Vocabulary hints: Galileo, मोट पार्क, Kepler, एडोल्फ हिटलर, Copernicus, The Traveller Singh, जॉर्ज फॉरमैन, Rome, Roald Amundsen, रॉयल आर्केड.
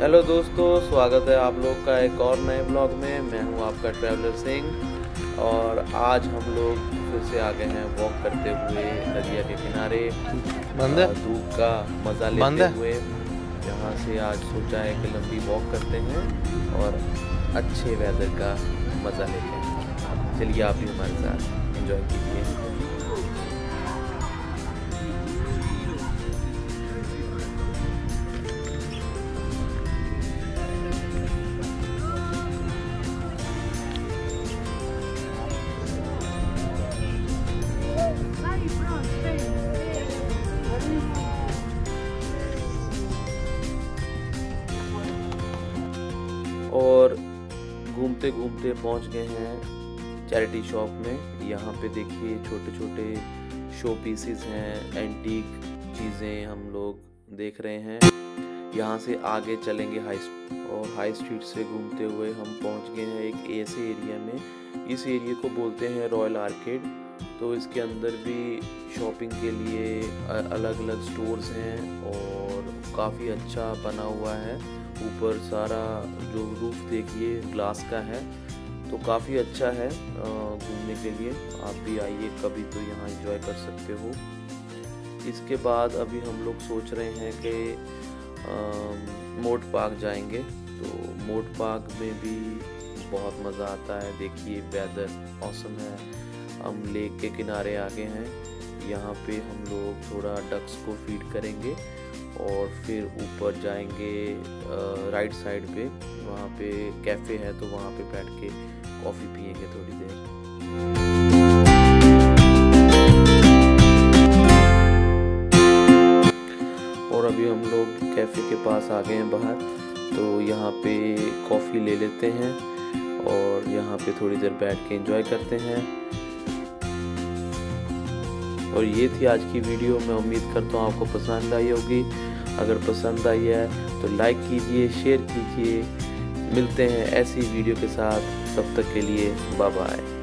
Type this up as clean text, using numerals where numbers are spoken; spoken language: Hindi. हेलो दोस्तों, स्वागत है आप लोग का एक और नए ब्लॉग में। मैं हूं आपका ट्रैवलर सिंह और आज हम लोग फिर से आ गए हैं वॉक करते हुए दरिया के किनारे, धूप का मज़ा लेते हुए। यहाँ से आज सोचा है कि लंबी वॉक करते हैं और अच्छे वेदर का मज़ा लेते हैं। चलिए आप भी हमारे साथ एंजॉय कीजिए। और घूमते घूमते पहुंच गए हैं चैरिटी शॉप में। यहाँ पे देखिए छोटे छोटे शो पीसेस हैं, एंटीक चीज़ें हम लोग देख रहे हैं। यहाँ से आगे चलेंगे हाई स्ट्रीट और हाई स्ट्रीट से घूमते हुए हम पहुंच गए हैं एक ऐसे एरिया में। इस एरिया को बोलते हैं रॉयल आर्केड। तो इसके अंदर भी शॉपिंग के लिए अलग अलग स्टोर्स हैं और काफ़ी अच्छा बना हुआ है। ऊपर सारा जो रूफ देखिए ग्लास का है, तो काफ़ी अच्छा है घूमने के लिए। आप भी आइए कभी तो यहाँ एंजॉय कर सकते हो। इसके बाद अभी हम लोग सोच रहे हैं कि मोट पार्क जाएंगे। तो मोट पार्क में भी बहुत मज़ा आता है। देखिए वेदर ऑसम है, हम लेक के किनारे आ गए हैं। यहाँ पे हम लोग थोड़ा डक्स को फीड करेंगे और फिर ऊपर जाएंगे राइट साइड पे। वहाँ पे कैफ़े है तो वहाँ पे बैठ के कॉफ़ी पियेंगे थोड़ी देर। और अभी हम लोग कैफ़े के पास आ गए हैं बाहर, तो यहाँ पे कॉफ़ी ले लेते हैं और यहाँ पे थोड़ी देर बैठ के एंजॉय करते हैं। और ये थी आज की वीडियो। मैं उम्मीद करता हूँ आपको पसंद आई होगी। अगर पसंद आई है तो लाइक कीजिए, शेयर कीजिए। मिलते हैं ऐसी वीडियो के साथ, तब तक के लिए बाय बाय।